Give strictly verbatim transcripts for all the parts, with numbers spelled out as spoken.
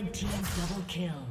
Red team double kill.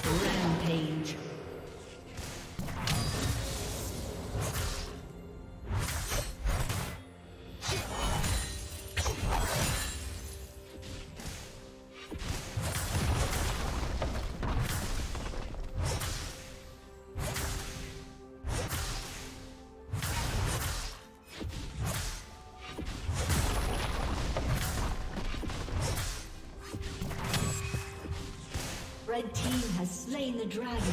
The red team has slain the dragon.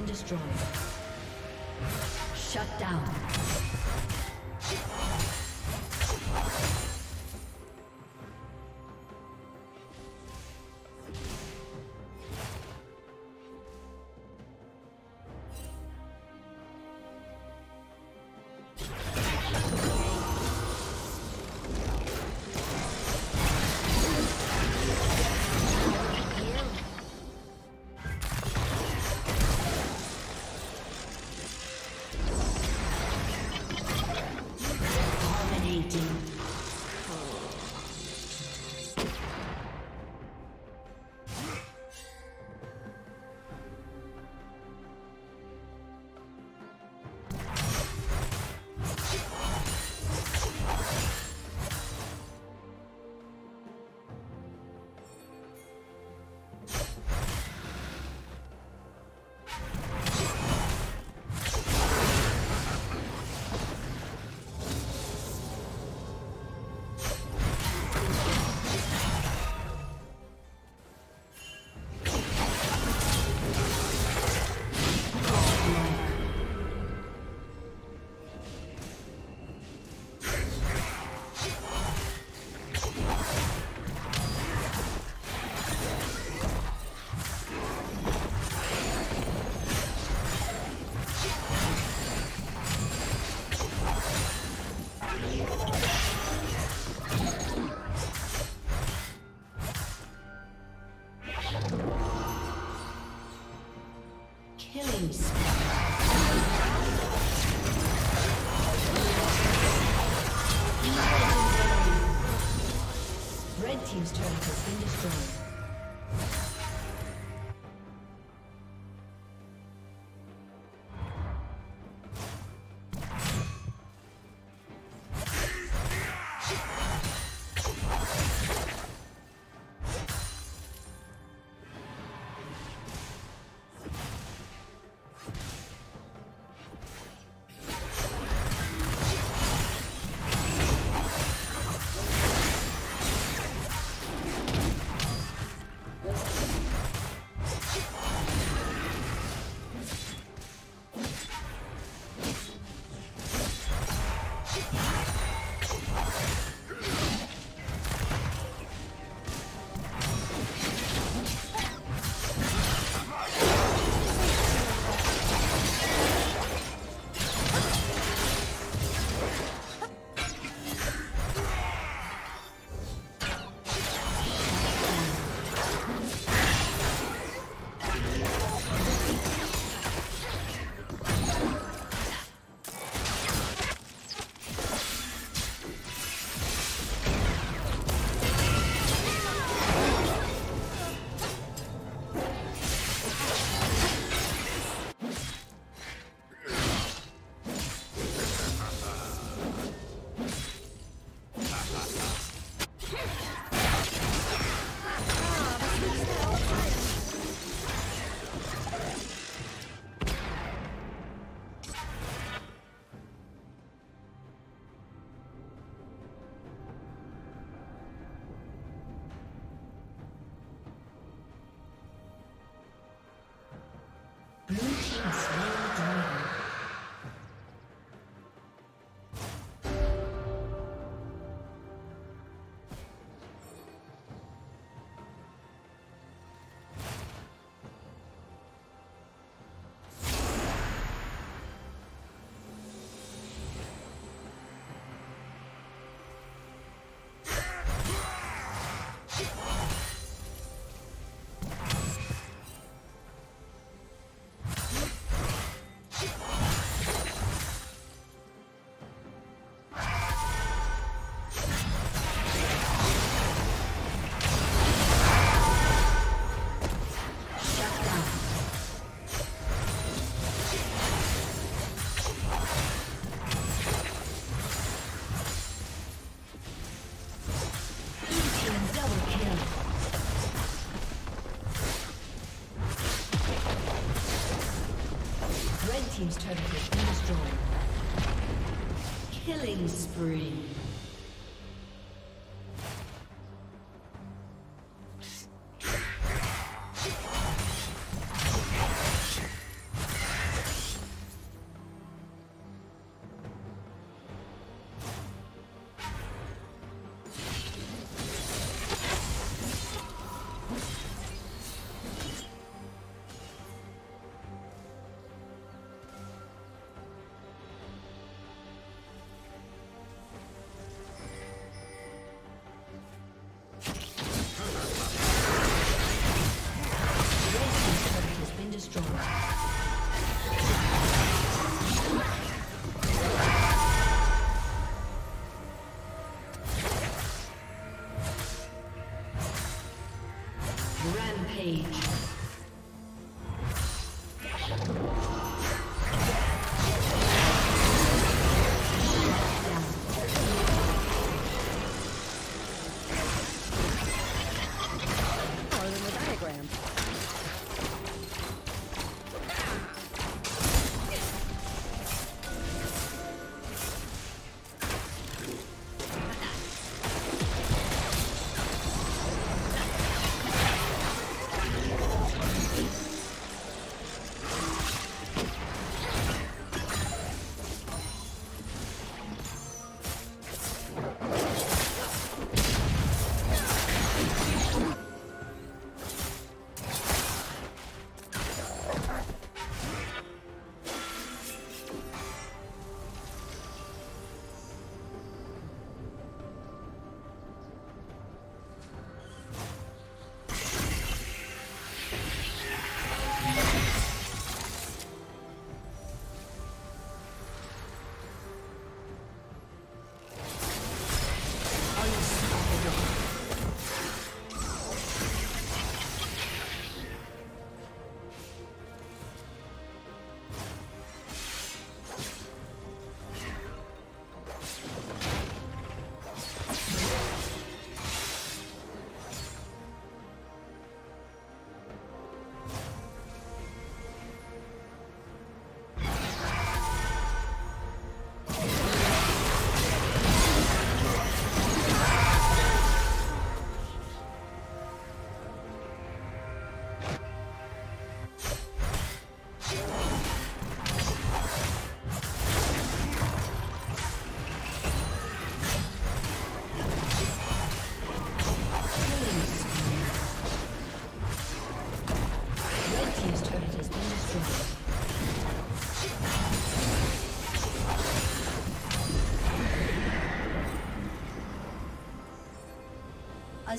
been destroyed. Shut down. Team's turret has been destroyed. Team's turret has been destroyed. Killing spree. A